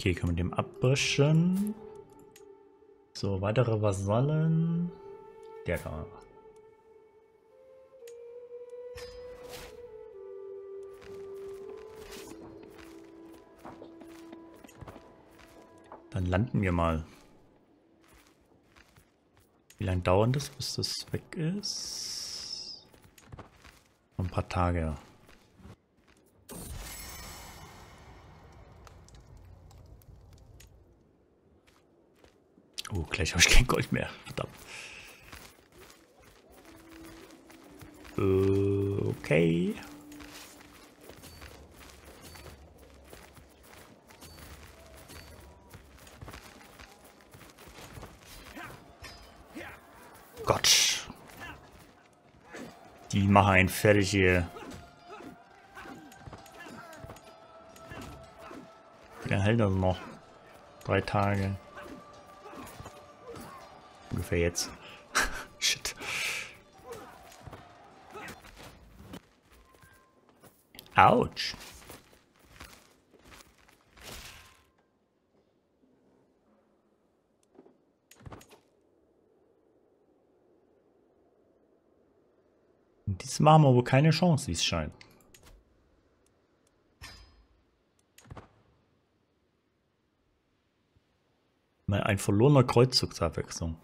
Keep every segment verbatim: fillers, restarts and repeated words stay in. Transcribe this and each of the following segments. Okay, können wir dem abbrechen. So, weitere Vasallen. Der kann man machen. Dann landen wir mal. Wie lange dauert das, bis das weg ist? Ein paar Tage. Oh, gleich habe ich kein Gold mehr. Verdammt. Äh, okay. Gott. Die machen einen fertig hier. Der hält das noch. Drei Tage. Ungefähr jetzt. Shit. Autsch. Diesmal haben wir wohl keine Chance, wie es scheint. Mal ein verlorener Kreuzzug zur Abwechslung.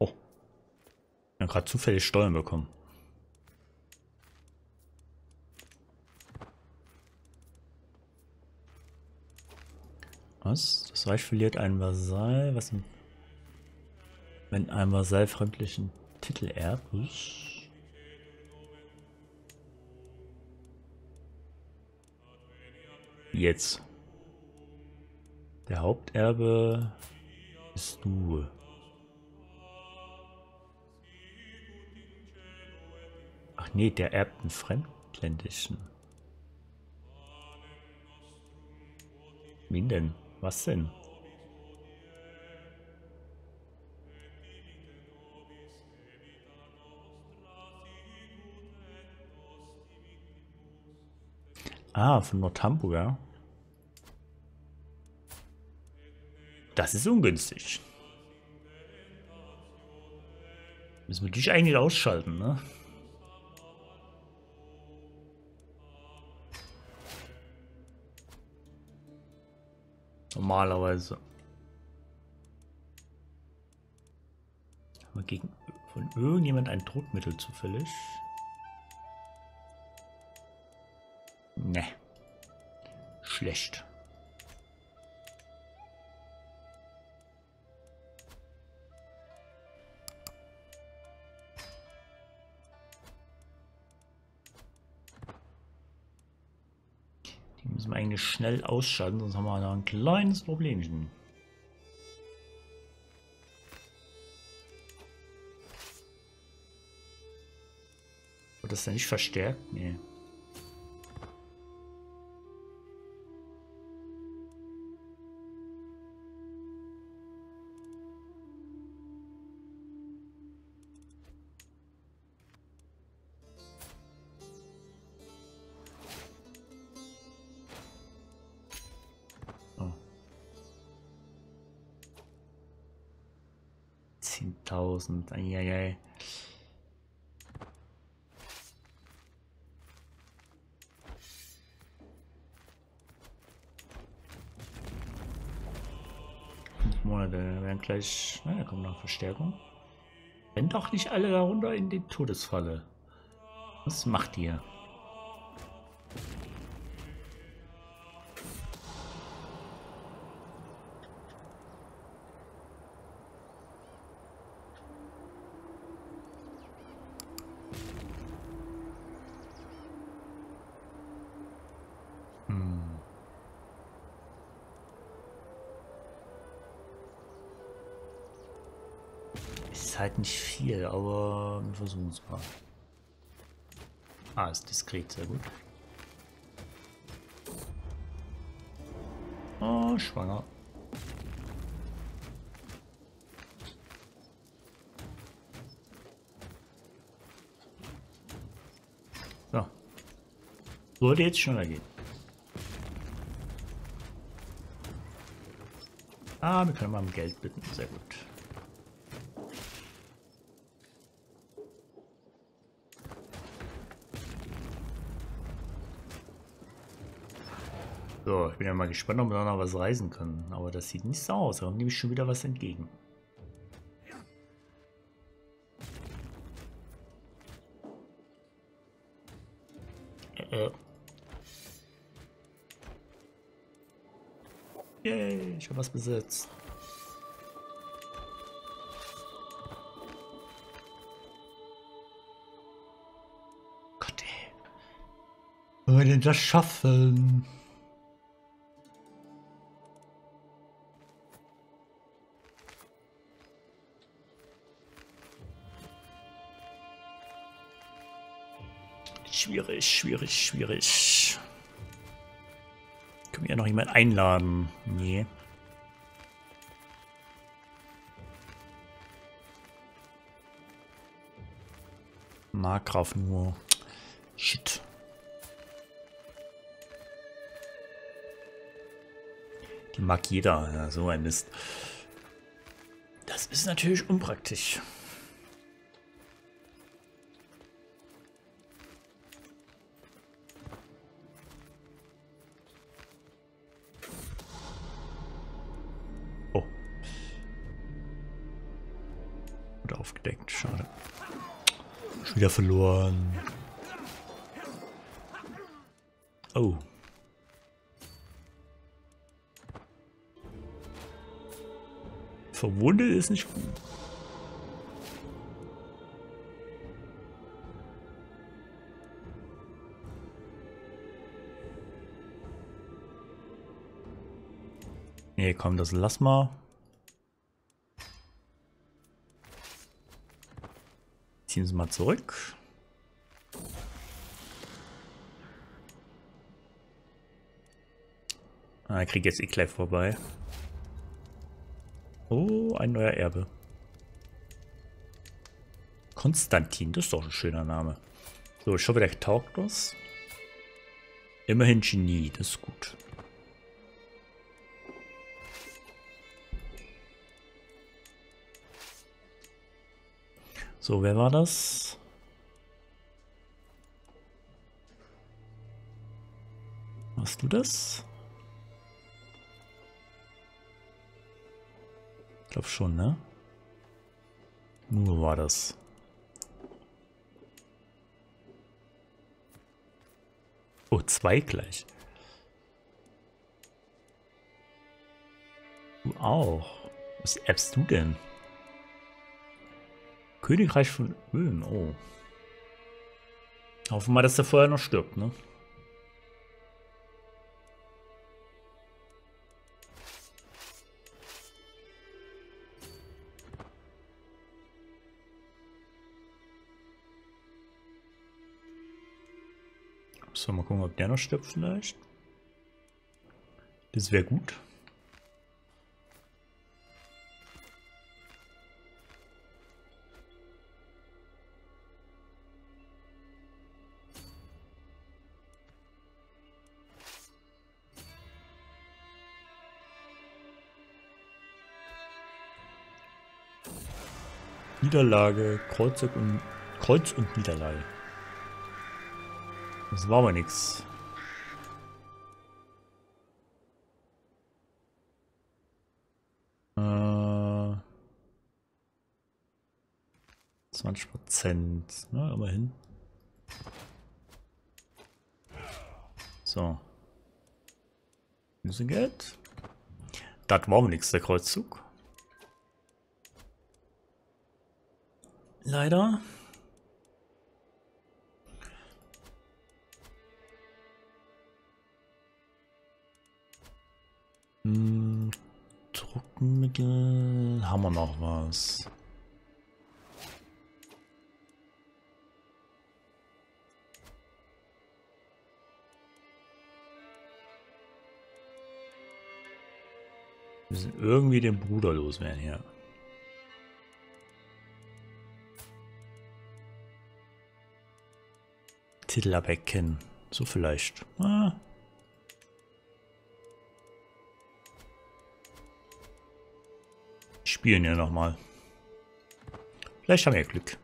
Oh. Ich habe gerade zufällig Steuern bekommen. Was? Das Reich verliert einen Vasall, was denn? Wenn ein Vasall fremdlichen Titel erbt. Jetzt. Der Haupterbe bist du. Ach nee, der erbt einen fremdländischen. Wen denn? Was denn? Ah, von Nordhamburg, ja. Das ist ungünstig. Müssen wir dich eigentlich ausschalten, ne? Normalerweise. Aber gegen von irgendjemand ein Druckmittel zufällig? Ne. Schlecht. Die müssen wir eigentlich schnell ausschalten, sonst haben wir da ein kleines Problemchen. Wird das denn nicht verstärkt? Nee. zehntausend, eieiei. Monate werden gleich. Na, da kommt noch Verstärkung. Wenn doch nicht alle darunter in den Todesfalle. Was macht ihr? Halt nicht viel, aber wir versuchen es mal. Ah, ist diskret, sehr gut. Oh, schwanger. Sollte jetzt schneller gehen. Ah, wir können mal um Geld bitten. Sehr gut. So, ich bin ja mal gespannt, ob wir noch was reisen können. Aber das sieht nicht so aus. Darum nehme ich schon wieder was entgegen. Äh. Yay, ich habe was besetzt. Gott, ey. Wollen wir denn das schaffen? Schwierig, schwierig, schwierig. Können wir ja noch jemanden einladen? Nee. Markgraf nur. Shit. Die mag jeder. Ja, so ein Mist. Das ist natürlich unpraktisch. Aufgedeckt, schade. Schon wieder verloren. Oh. Verwundet ist nicht gut. Nee, komm, das lass mal. Ziehen Sie mal zurück. Ah, ich kriege jetzt eh gleich vorbei. Oh, ein neuer Erbe. Konstantin, das ist doch ein schöner Name. So, ich hoffe, der taugt was. Immerhin Genie, das ist gut. So, wer war das? Warst du das? Ich glaube schon, ne? Nur war das. Oh, zwei gleich. Du auch. Was appst du denn? Königreich von Böhmen, oh. Hoffen wir mal, dass der vorher noch stirbt, ne? So, mal gucken, ob der noch stirbt vielleicht. Das wäre gut. Niederlage, Kreuz und, Kreuz und Niederlage. Das war aber nichts. Äh, zwanzig Prozent, ne, immerhin. So. Bisschen Geld. Das war aber nichts, der Kreuzzug. Leider. Hm, Druckmittel. Haben wir noch was? Wir müssen irgendwie den Bruder loswerden hier. Titelabhecken. So vielleicht. Ah. Spielen ja nochmal. Vielleicht haben wir Glück.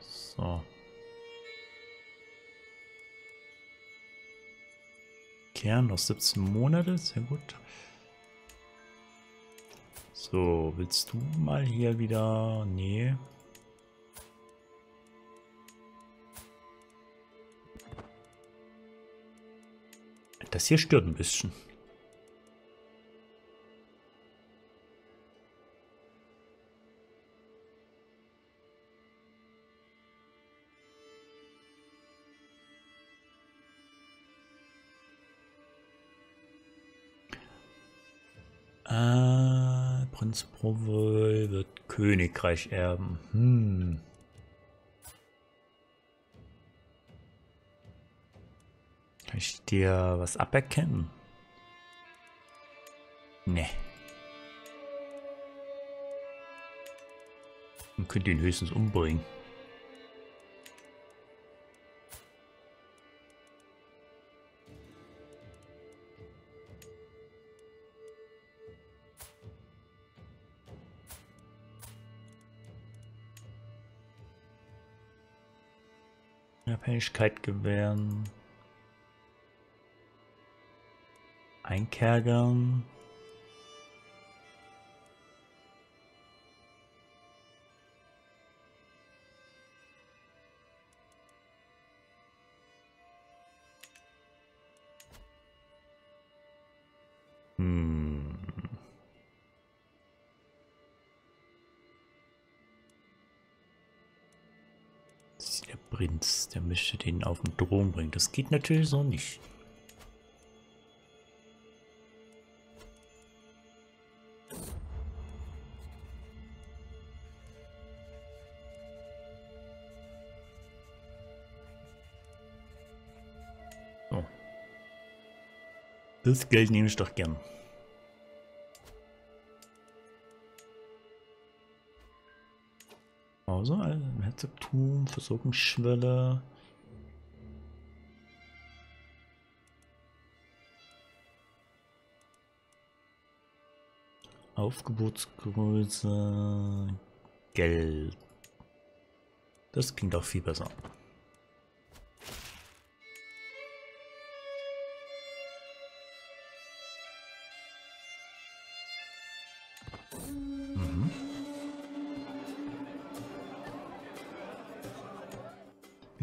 So. Kern noch siebzehn Monate, sehr gut. So, willst du mal hier wieder? Nee. Das hier stört ein bisschen. Prinz Provol wird Königreich erben. Hm. Kann ich dir was aberkennen? Ne. Man könnte ihn höchstens umbringen. Unabhängigkeit gewähren, einkerkern, hm. Das ist der Prinz. Der möchte den auf den Thron bringen. Das geht natürlich so nicht. So. Das Geld nehme ich doch gern. Also, also im Herzogtum, Versorgungsschwelle. Aufgebotsgröße. Geld. Das klingt auch viel besser.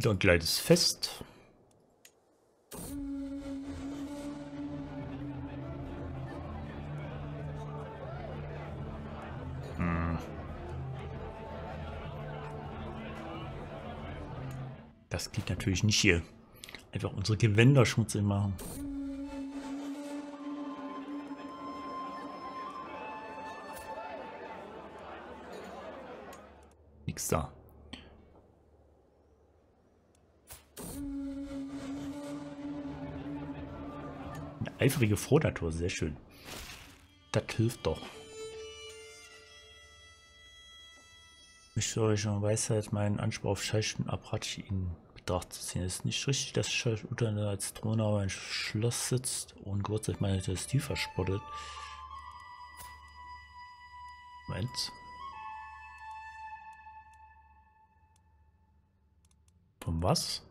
Ein kleines Fest. Hm. Das geht natürlich nicht hier. Einfach unsere Gewänder schmutzig machen. Nix da. Eifrige Frohnatur, sehr schön. Das hilft doch. Ich euch an Weisheit meinen Anspruch auf Scheischen Abratschi in Betracht zu ziehen. Es ist nicht richtig, dass Scheich Utana als Thronauer im Schloss sitzt und Geburtstag meine Dynastie verspottet. Meins? Von was?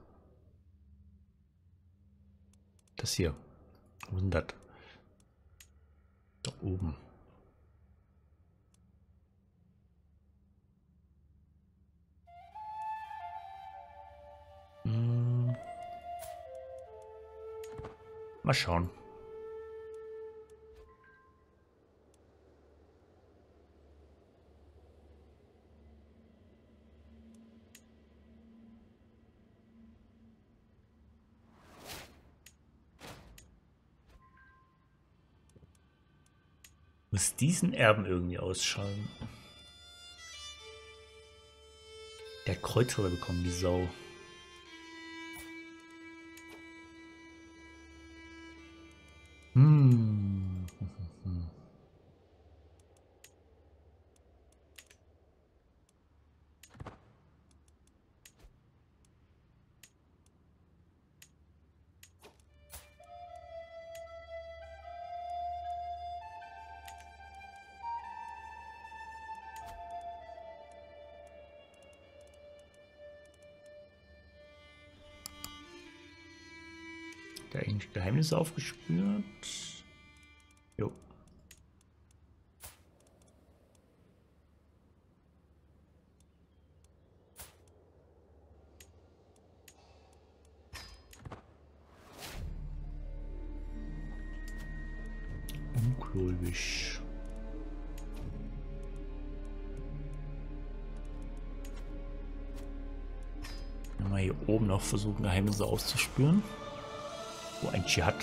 Das hier. hundert. Da oben. Hm. Mal schauen. Muss diesen Erben irgendwie ausschalten. Der Kreuzer bekommen die Sau. Hm. Geheimnis aufgespürt. Jo. Ungläubig. Mal hier oben noch versuchen, Geheimnisse auszuspüren. Ein Dschihad.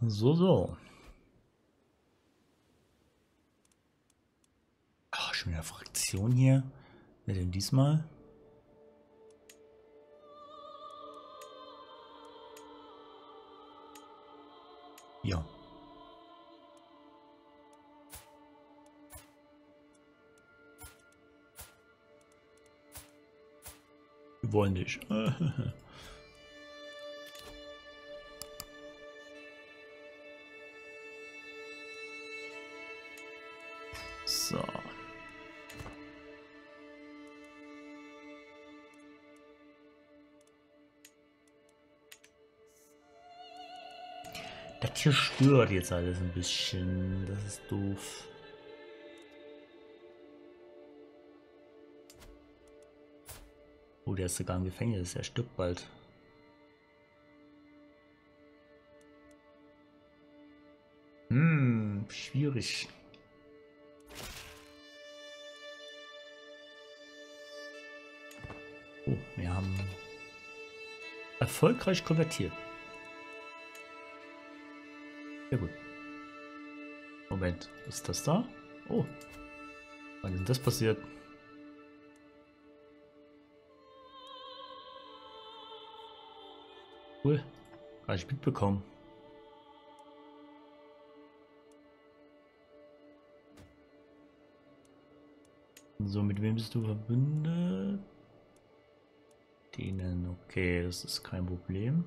So, so. Ach, schon wieder Fraktion hier. Wer denn diesmal? Ja. Wir wollen dich. So. Das hier stört jetzt alles ein bisschen. Das ist doof. Oh, der ist sogar im Gefängnis. Er stirbt bald. Hm, schwierig. Oh, wir haben erfolgreich konvertiert. Ja gut. Moment, ist das da? Oh. Wann ist das passiert? Cool. Gar nicht mitbekommen. So, mit wem bist du verbündet? Denen, okay, das ist kein Problem.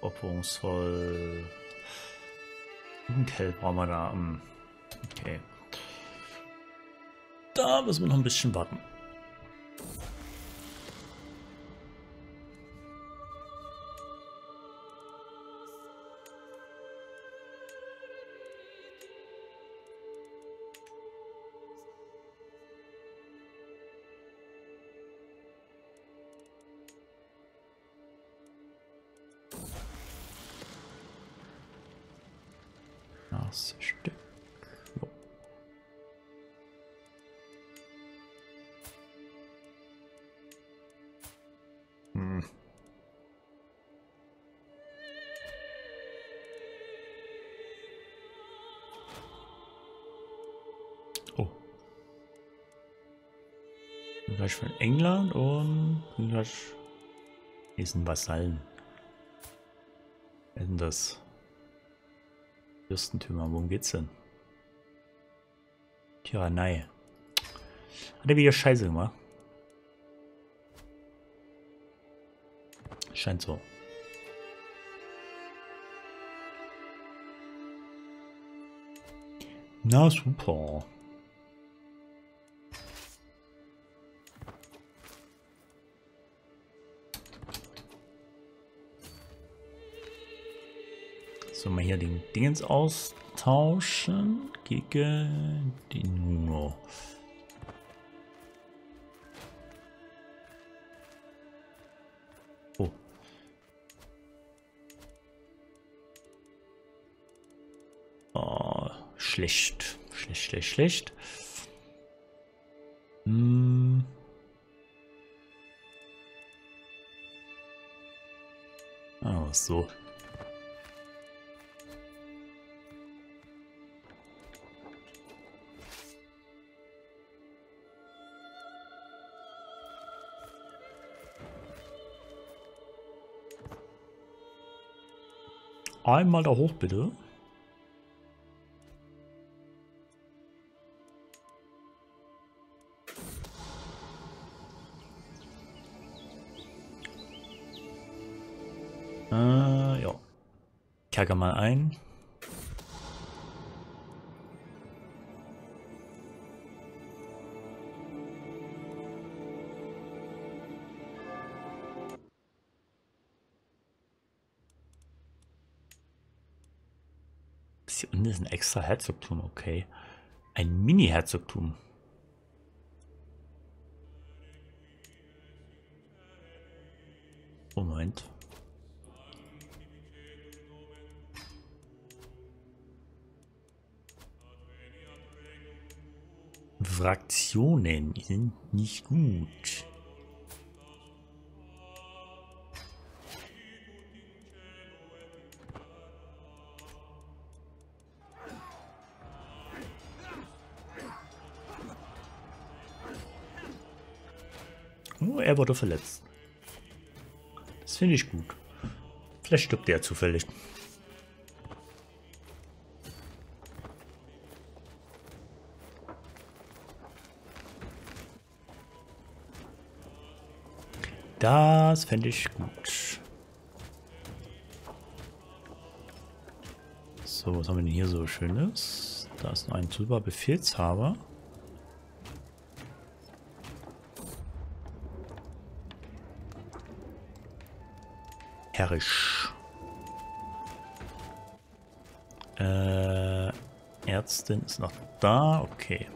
Opferungsvoll. Jugendheld brauchen wir da. Okay. Da müssen wir noch ein bisschen warten. Das Stück. So. Hm. Oh. Gleich von England und gleich ist ein Vasallen. Wer ist denn das? Fürstentümer, worum geht's denn? Tyrannei. Hat er wieder Scheiße gemacht? Scheint so. Na super. Sollen wir hier den Dingens austauschen gegen den Nuno? Oh. Oh, schlecht. Schlecht, schlecht, schlecht. Hm. Aber so. Einmal da hoch, bitte. Äh, ja. Kerker mal ein. Hier unten ist ein extra Herzogtum, okay. Ein Mini-Herzogtum. Moment. Fraktionen sind nicht gut. Oh, er wurde verletzt. Das finde ich gut. Vielleicht stirbt er zufällig. Das fände ich gut. So, was haben wir denn hier so Schönes? Da ist noch ein super Befehlshaber. Herrisch. Äh, Ärztin ist noch da, okay.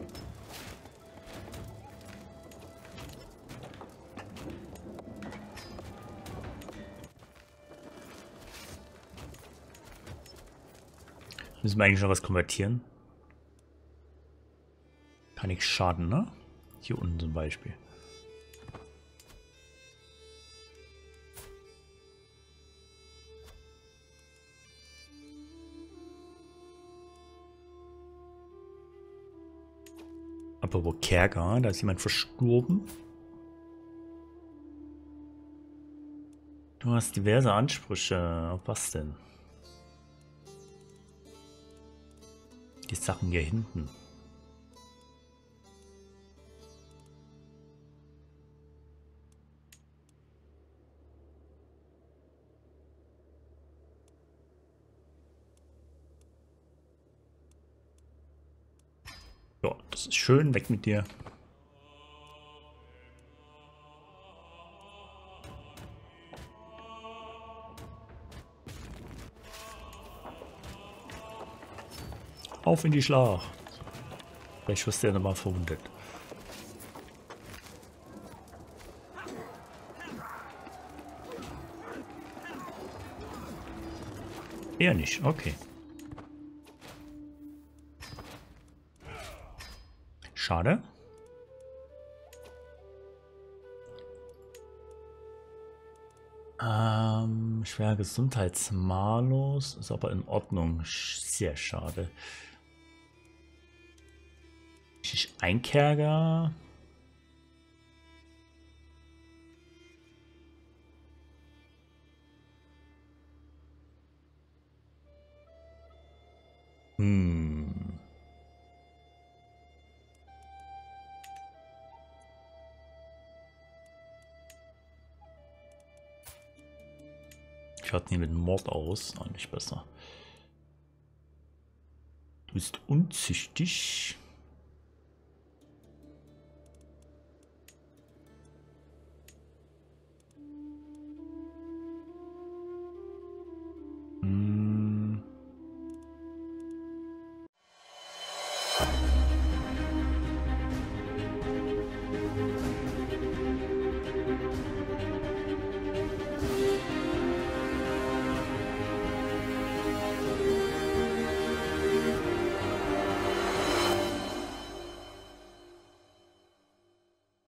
Müssen wir eigentlich noch was konvertieren? Kann nichts schaden, ne? Hier unten zum Beispiel. Apropos Kerker, da ist jemand verstorben. Du hast diverse Ansprüche. Auf was denn? Die Sachen hier hinten. Ja, das ist schön. Weg mit dir. Auf in die Schlacht. Vielleicht wirst du ja nochmal verwundet. Eher nicht, okay. Schade. Ähm, schwerer Gesundheitsmalus ist aber in Ordnung. Sehr schade. Ein Kerker. Hm. Ich hatte ihn mit Mord aus, eigentlich besser. Du bist unzüchtig. Mm.